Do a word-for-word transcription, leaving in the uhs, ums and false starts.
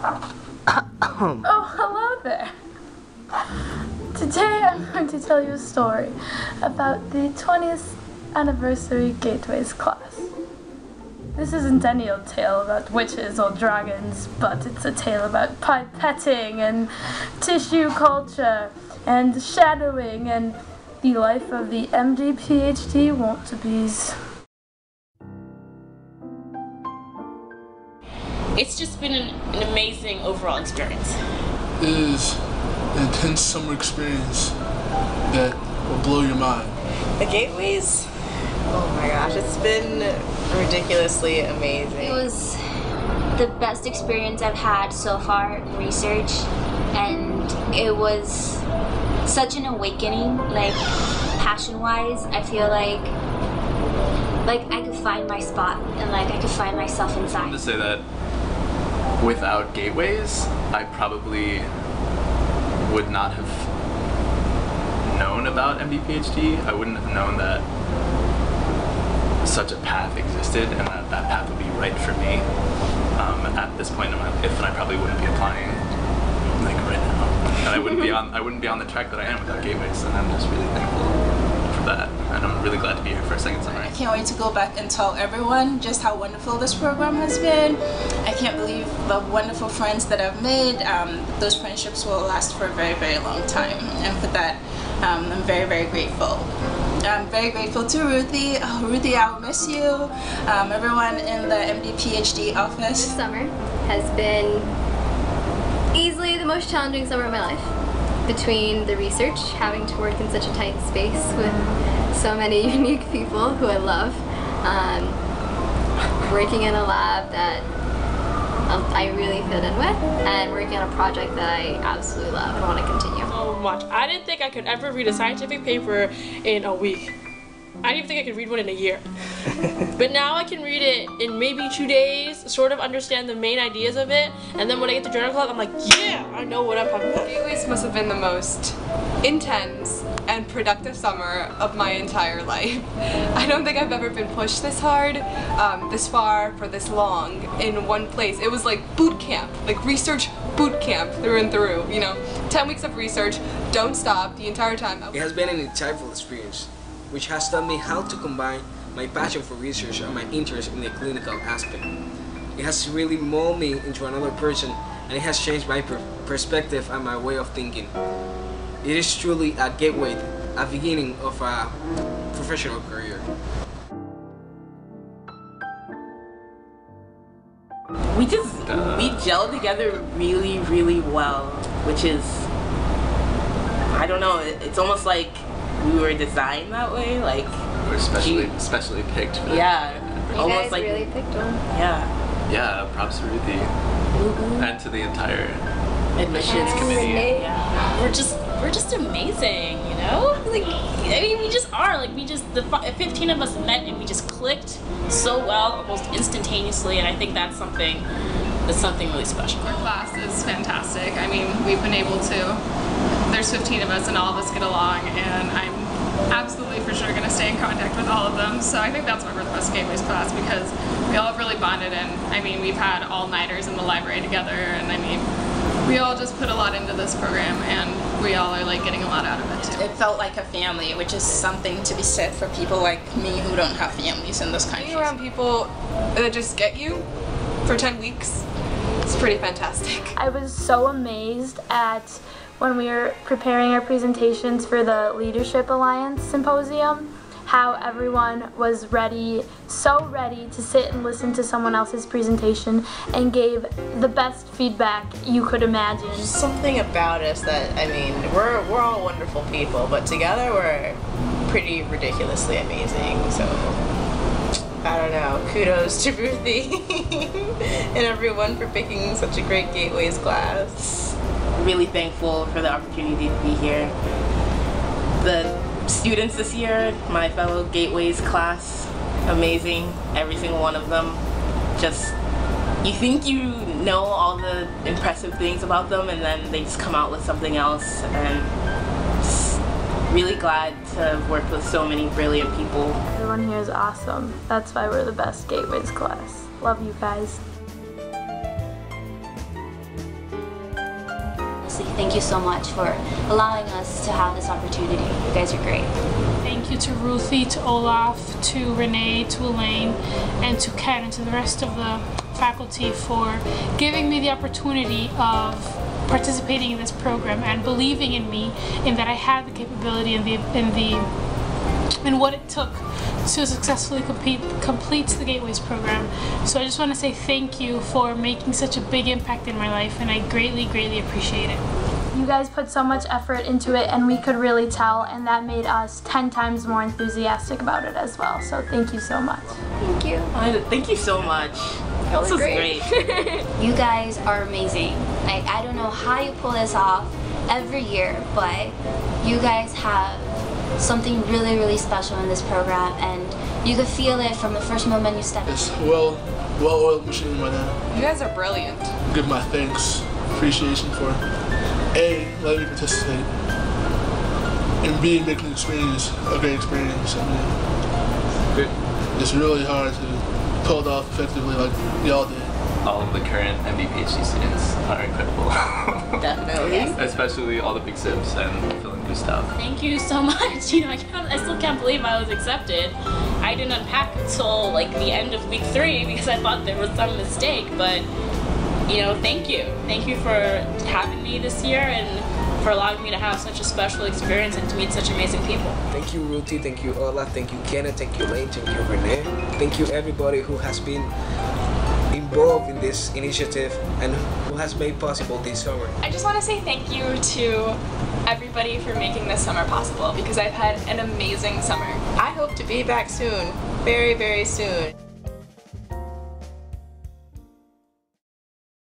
Oh, hello there. Today I'm going to tell you a story about the twentieth anniversary Gateways class. This isn't any old tale about witches or dragons, but it's a tale about pipetting and tissue culture and shadowing and the life of the M D P H D want-to-be's. It's just been an, an amazing overall experience. It is an intense summer experience that will blow your mind. The Gateways, oh my gosh, it's been ridiculously amazing. It was the best experience I've had so far in research, and it was such an awakening, like passion-wise. I feel like like I could find my spot and like I could find myself inside. I'm gonna say that without Gateways, I probably would not have known about M D P H D. I wouldn't have known that such a path existed and that that path would be right for me um, at this point in my life, and I probably wouldn't be applying like right now. And I wouldn't be on I wouldn't be on the track that I am without Gateways, and I'm just really thankful for that, and I'm really glad to be here for a second summer. I can't wait to go back and tell everyone just how wonderful this program has been. I can't believe the wonderful friends that I've made. Um, those friendships will last for a very, very long time, and for that um, I'm very, very grateful. I'm very grateful to Ruthie. Oh, Ruthie, I'll miss you. Um, everyone in the M D P H D office. This summer has been easily the most challenging summer of my life. Between the research, having to work in such a tight space with so many unique people who I love, um, working in a lab that I really fit in with, and working on a project that I absolutely love and want to continue. So much. I didn't think I could ever read a scientific paper in a week. I didn't even think I could read one in a year. But now I can read it in maybe two days, sort of understand the main ideas of it, and then when I get to Journal Club, I'm like, yeah, I know what I'm talking about. Gateways must have been the most intense and productive summer of my entire life. I don't think I've ever been pushed this hard, um, this far, for this long, in one place. It was like boot camp, like research boot camp through and through, you know. ten weeks of research, don't stop the entire time. It has been an insightful experience, which has taught me how to combine my passion for research and my interest in the clinical aspect. It has really molded me into another person, and it has changed my per perspective and my way of thinking. It is truly a gateway, a beginning of a professional career. We just, we gel together really, really well, which is, I don't know, it's almost like we were designed that way, like we were specially, you, specially picked for that. Yeah, you almost guys like, really picked one. Yeah. Yeah, props to Ruthie mm -hmm. and to the entire admissions yes. committee. Yeah. We're just, we're just amazing, you know. Like, I mean, we just are. Like, we just the fifteen of us met and we just clicked so well, almost instantaneously. And I think that's something, that's something really special. Our class is fantastic. I mean, we've been able to. There's fifteen of us and all of us get along, and I'm absolutely for sure going to stay in contact with all of them, so I think that's why we're the best Gateways class, because we all have really bonded, and I mean we've had all-nighters in the library together, and I mean we all just put a lot into this program, and we all are like getting a lot out of it too. It felt like a family, which is something to be said for people like me who don't have families in this country. Being around people that just get you for ten weeks, it's pretty fantastic. I was so amazed at when we were preparing our presentations for the Leadership Alliance Symposium, how everyone was ready, so ready to sit and listen to someone else's presentation and gave the best feedback you could imagine. There's something about us that, I mean, we're, we're all wonderful people, but together we're pretty ridiculously amazing, so I don't know, kudos to Ruthie and everyone for picking such a great Gateways class. Really thankful for the opportunity to be here. The students this year, my fellow Gateways class, amazing, every single one of them. Just, you think you know all the impressive things about them, and then they just come out with something else, and just really glad to have worked with so many brilliant people. Everyone here is awesome. That's why we're the best Gateways class. Love you guys. thank you so much for allowing us to have this opportunity. You guys are great. Thank you to Ruthie, to Olaf, to Renee, to Elaine, and to Ken, and to the rest of the faculty for giving me the opportunity of participating in this program and believing in me, in that I had the capability and the in the in what it took to successfully complete, complete the Gateways program. So I just want to say thank you for making such a big impact in my life, and I greatly, greatly appreciate it. You guys put so much effort into it, and we could really tell, and that made us ten times more enthusiastic about it as well. So thank you so much. Thank you. Uh, thank you so much. That was great. great. You guys are amazing. Like, I don't know how you pull this off every year, but you guys have something really, really special in this program, and you could feel it from the first moment you stepped in. It's a well-oiled machine right now. You guys are brilliant. Give my thanks, appreciation for A, letting me participate, and B, making the experience a great experience. I mean, it's really hard to pull it off effectively like y'all did. All of the current M D P H D students are incredible. Definitely. Especially all the big sips and filling new stuff. Thank you so much. You know, I, can't, I still can't believe I was accepted. I didn't unpack until like the end of week three because I thought there was some mistake. But, you know, thank you. Thank you for having me this year and for allowing me to have such a special experience and to meet such amazing people. Thank you, Ruthie. Thank you, Ola. Thank you, Kenneth. Thank you, Lane. Thank you, Renee. Thank you, everybody who has been involved in this initiative and who has made possible this summer. I just want to say thank you to everybody for making this summer possible, because I've had an amazing summer. I hope to be back soon, very, very soon.